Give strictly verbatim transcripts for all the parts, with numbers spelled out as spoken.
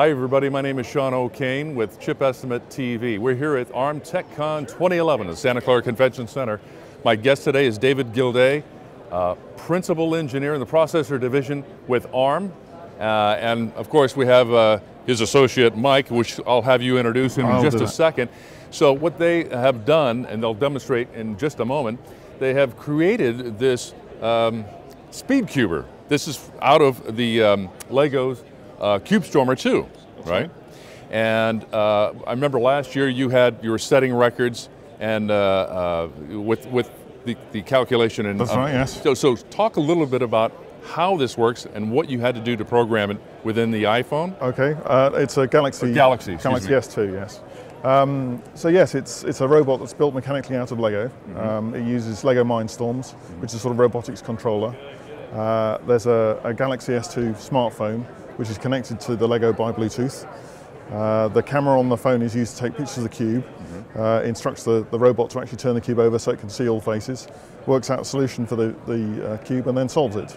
Hi everybody, my name is Sean O'Kane with Chip Estimate T V. We're here at ARM TechCon twenty eleven at Santa Clara Convention Center. My guest today is David Gilday, uh, Principal Engineer in the Processor Division with ARM. Uh, and of course we have uh, his associate Mike, which I'll have you introduce him in just a second. So what they have done, and they'll demonstrate in just a moment, they have created this um, SpeedCuber. This is out of the um, Lego's Uh, CubeStormer two, right? And uh, I remember last year you had you were setting records and uh, uh, with with the, the calculation and that's um, right, yes. So so talk a little bit about how this works and what you had to do to program it within the iPhone. Okay, uh, it's a Galaxy a Galaxy Galaxy S two, yes. Um, so yes, it's it's a robot that's built mechanically out of Lego. Mm-hmm. um, it uses Lego Mindstorms, mm-hmm. which is a sort of robotics controller. Uh, there's a, a Galaxy S two smartphone, which is connected to the Lego by Bluetooth. Uh, the camera on the phone is used to take pictures of the cube, mm-hmm. uh, instructs the, the robot to actually turn the cube over so it can see all faces, works out a solution for the, the uh, cube and then solves it.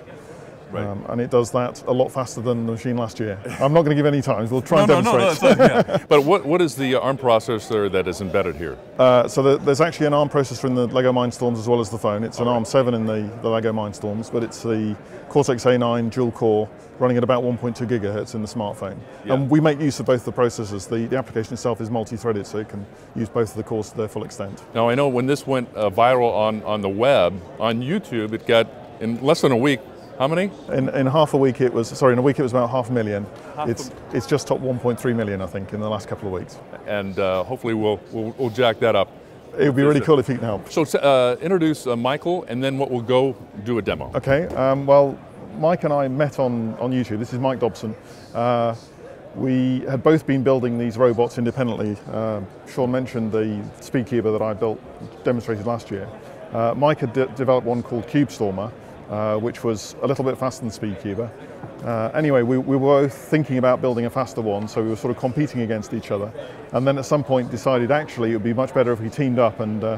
Right. Um, and it does that a lot faster than the machine last year. I'm not going to give any times, we'll try no, and demonstrate. No, no, no, that's not, yeah. But what, what is the ARM processor that is embedded here? Uh, so the, there's actually an ARM processor in the Lego Mindstorms as well as the phone. It's an right. ARM seven in the, the Lego Mindstorms, but it's the Cortex A nine dual core running at about one point two gigahertz in the smartphone. Yeah. And we make use of both the processors. The, the application itself is multi-threaded, so you can use both of the cores to their full extent. Now I know when this went uh, viral on, on the web, on YouTube, it got, in less than a week, how many? In, in half a week it was, sorry, in a week it was about half a million. Half it's, a, it's just topped one point three million, I think, in the last couple of weeks. And uh, hopefully we'll, we'll, we'll jack that up. It would be really cool if you can help. So uh, introduce uh, Michael, and then what we'll go do a demo. Okay, um, well, Mike and I met on, on YouTube. This is Mike Dobson. Uh, we had both been building these robots independently. Uh, Sean mentioned the SpeedCuber that I built, demonstrated last year. Uh, Mike had de developed one called CubeStormer, Uh, which was a little bit faster than SpeedCuber. Uh, anyway, we, we were both thinking about building a faster one, so we were sort of competing against each other. And then at some point decided actually it would be much better if we teamed up and uh,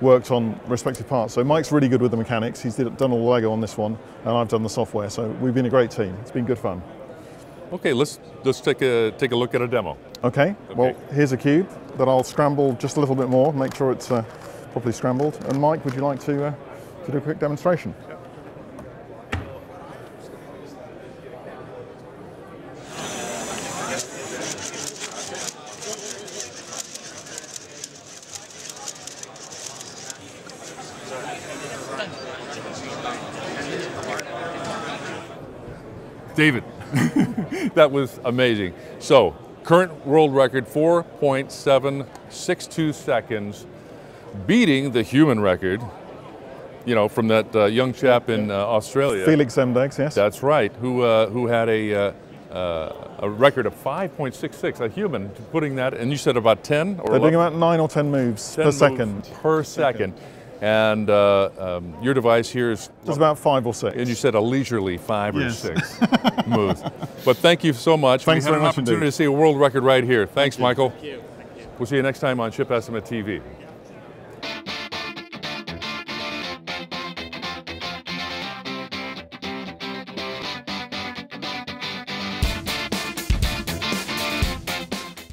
worked on respective parts. So Mike's really good with the mechanics. He's did, done all the Lego on this one, and I've done the software. So we've been a great team. It's been good fun. Okay, let's, let's take, a, take a look at a demo. Okay, okay, well, here's a cube that I'll scramble just a little bit more, make sure it's uh, properly scrambled. And Mike, would you like to, uh, to do a quick demonstration? Yeah. David, that was amazing. So, current world record, four point seven six two seconds, beating the human record, you know, from that uh, young chap in uh, Australia. Felix Zemdegs, yes. That's right, who, uh, who had a, uh, uh, a record of five point six six, a human putting that, and you said about ten? Or They're doing about nine or ten moves ten per second. Moves per second. second. And uh, um, your device here is... It's about five or six. And you said a leisurely five yes. or six moves. But thank you so much. Thanks we had very an much opportunity indeed. to see a world record right here. Thanks, thank Michael. Thank you. Thank you. We'll see you next time on Chip Estimate T V.